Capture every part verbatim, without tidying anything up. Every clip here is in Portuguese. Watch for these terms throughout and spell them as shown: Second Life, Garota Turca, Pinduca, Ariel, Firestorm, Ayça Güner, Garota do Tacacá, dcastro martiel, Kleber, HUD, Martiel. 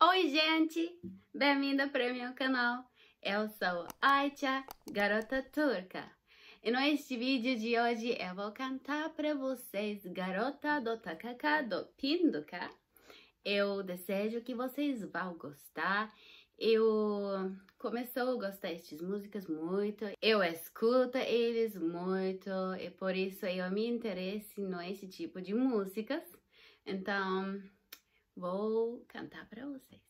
Oi gente, bem-vinda para o meu canal, eu sou Ayça, garota turca. E neste vídeo de hoje eu vou cantar para vocês Garota do Tacacá do Pinduca. Eu desejo que vocês vão gostar. Eu comecei a gostar destas músicas muito, eu escuto eles muito e por isso eu me interesso nesse tipo de músicas. Então, vou cantar para vocês.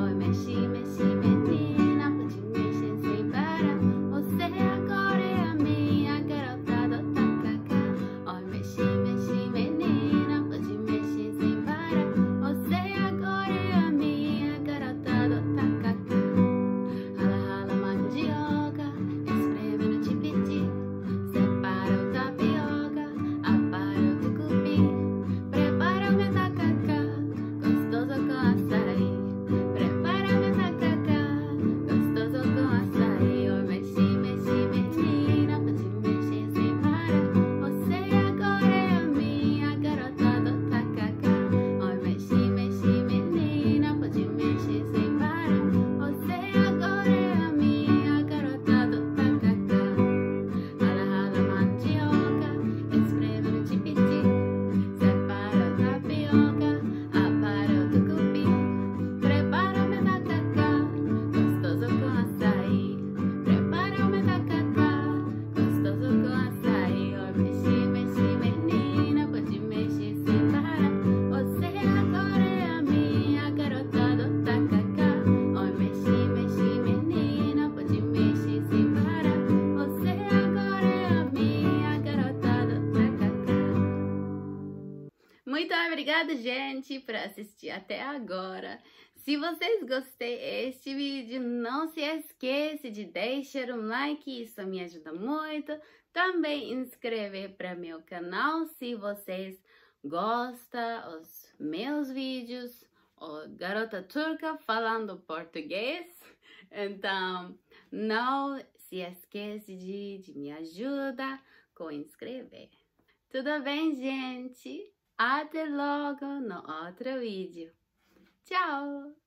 Oi, mexi, mexi, menina, pode mexer sem parar. Você agora é a minha garota do tacacá. Oi, mexi, mexi, menina, pode mexer sem parar. Você agora é a minha garota do tacacá. Muito obrigada, gente, por assistir até agora. Se vocês gostem deste vídeo, não se esqueça de deixar um like, isso me ajuda muito. Também inscrever para meu canal se vocês gostam dos meus vídeos, ou Garota Turca falando português. Então, não se esqueça de, de me ajudar com inscrever. Tudo bem, gente? Até logo no outro vídeo. Tchau!